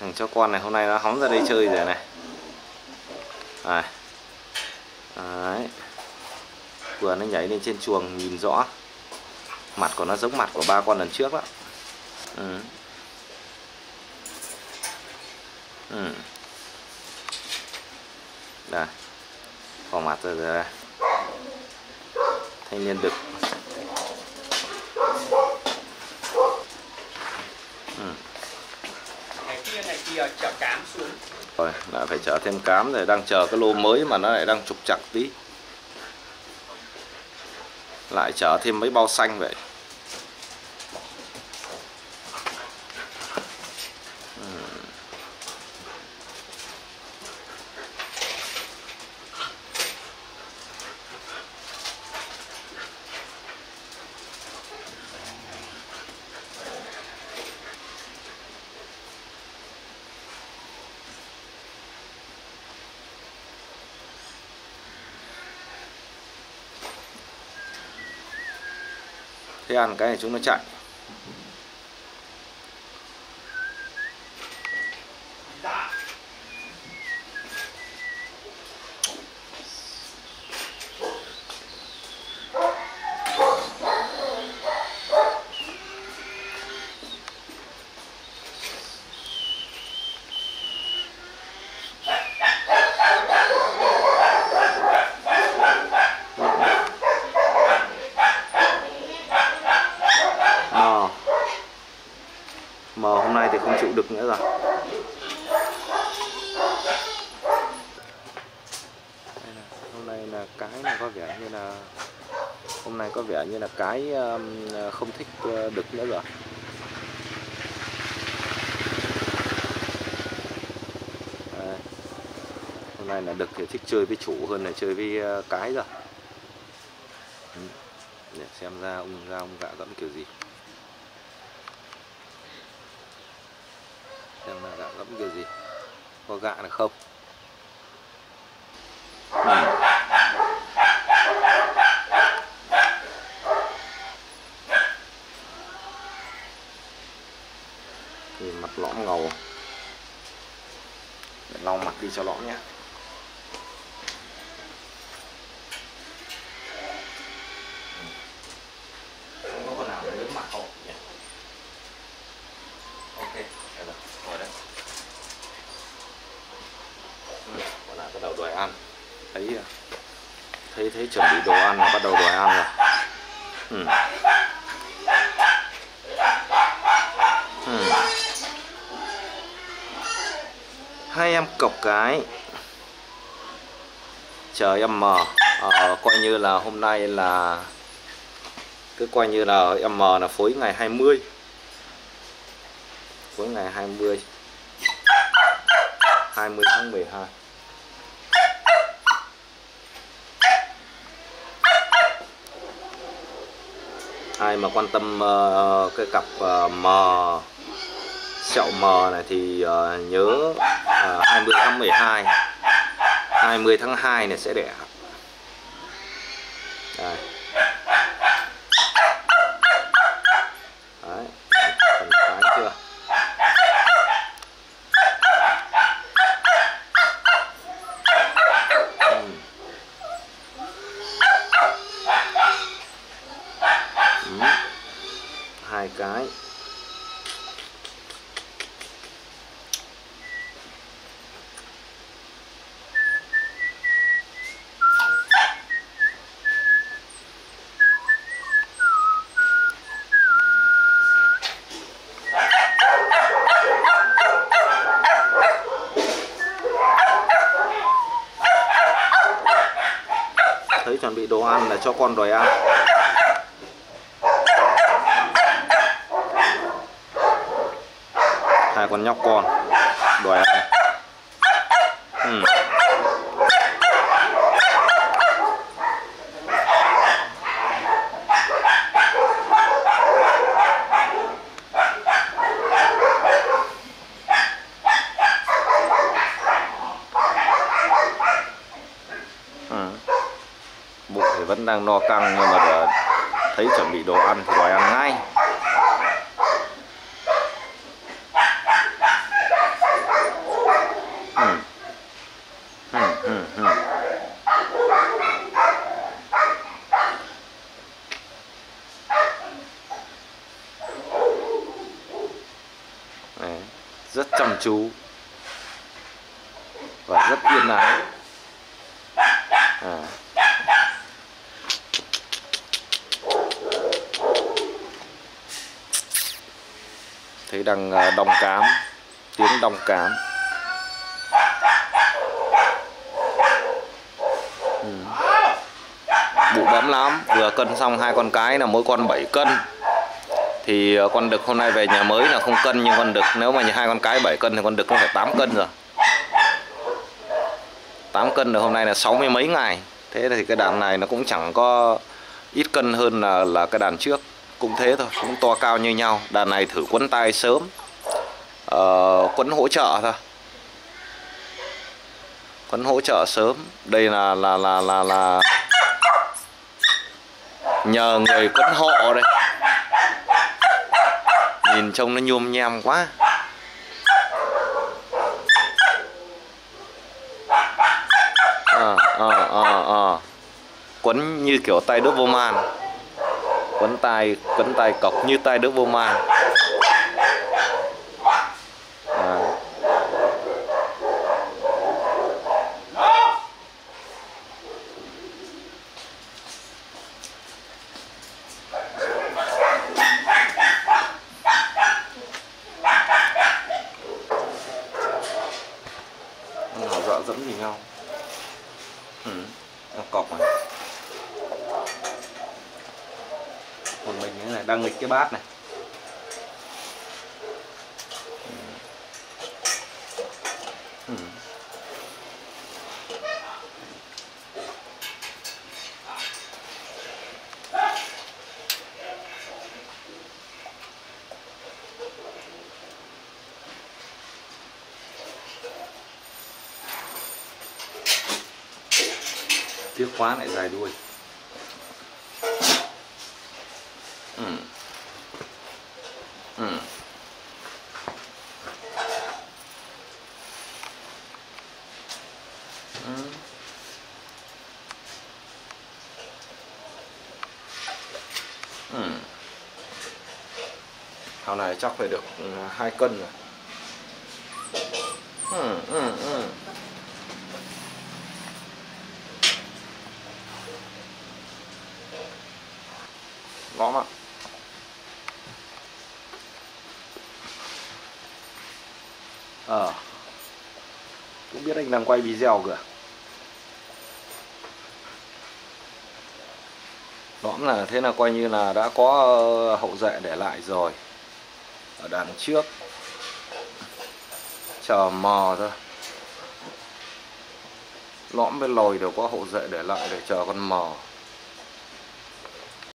Thằng chó con này hôm nay nó hóng ra đây chơi rồi này. Đấy. Vừa nó nhảy lên trên chuồng nhìn rõ. Mặt của nó giống mặt của ba con lần trước đó. Đây. Bỏ mặt rồi rồi. Thanh niên đực. Rồi lại phải chở thêm cám rồi, đang chờ cái lô mới mà nó lại đang trục trặc tí, lại chở thêm mấy bao xanh vậy. Thế ăn cái này chúng nó chạy. Mà hôm nay thì không chịu đựng nữa rồi. Hôm nay là cái này có vẻ như là cái không thích đực nữa rồi. Đấy. Hôm nay là đực thì thích chơi với chủ hơn là chơi với cái rồi. Để xem ra ông gạ gẫm kiểu gì. Là gạ gẫm kiểu gì, có gạ được không? Thì mặt lõm ngầu, để lau mặt đi cho lõm nhé. Thấy chuẩn bị đồ ăn là bắt đầu đòi ăn rồi. Hai em cọc cái chờ em mờ, coi như là hôm nay là cứ coi như là em mờ là phối ngày 20, phối ngày 20 tháng 12. Ai mà quan tâm cái cặp mờ sẹo mờ này thì nhớ 20 tháng 12 20 tháng 2 này sẽ đẻ. Đây. Đấy, phần cái chưa. Cái thấy chuẩn bị đồ ăn là cho con đòi ăn. Hai con nhóc con đòi ăn. Bụng thì vẫn đang no căng nhưng mà thấy chuẩn bị đồ ăn thì đòi ăn ngay. rất chăm chú và rất yên ái. Thấy đằng đồng cám, tiếng đồng cám. Bụ bấm lắm, vừa cân xong hai con cái là mỗi con 7 cân. Thì con đực hôm nay về nhà mới là không cân, nhưng con đực nếu mà hai con cái 7 cân thì con đực nó phải 8 cân rồi. 8 cân được hôm nay là 60 mấy ngày. Thế thì cái đàn này nó cũng chẳng có ít cân hơn là cái đàn trước. Cũng thế thôi, cũng to cao như nhau. Đàn này thử quấn tay sớm, quấn hỗ trợ thôi, quấn hỗ trợ sớm. Đây là nhờ người quấn hộ đây. Nhìn trông nó nhuôm nhem quá. Quấn như kiểu tay đớp vô man, quấn tay cọc như tay đớp vô man. Nó dọa dẫm gì nhau. Nó cọc này. Còn mình này đang nghịch cái bát này. Tiếc quá lại dài đuôi. Thảo này chắc phải được 2 cân rồi. Ngon ạ. Cũng biết anh đang quay video kìa. Lõm là thế là coi như là đã có hậu duệ để lại rồi. Ở đằng trước chờ mò thôi. Lõm với lồi đều có hậu duệ để lại để chờ con mò.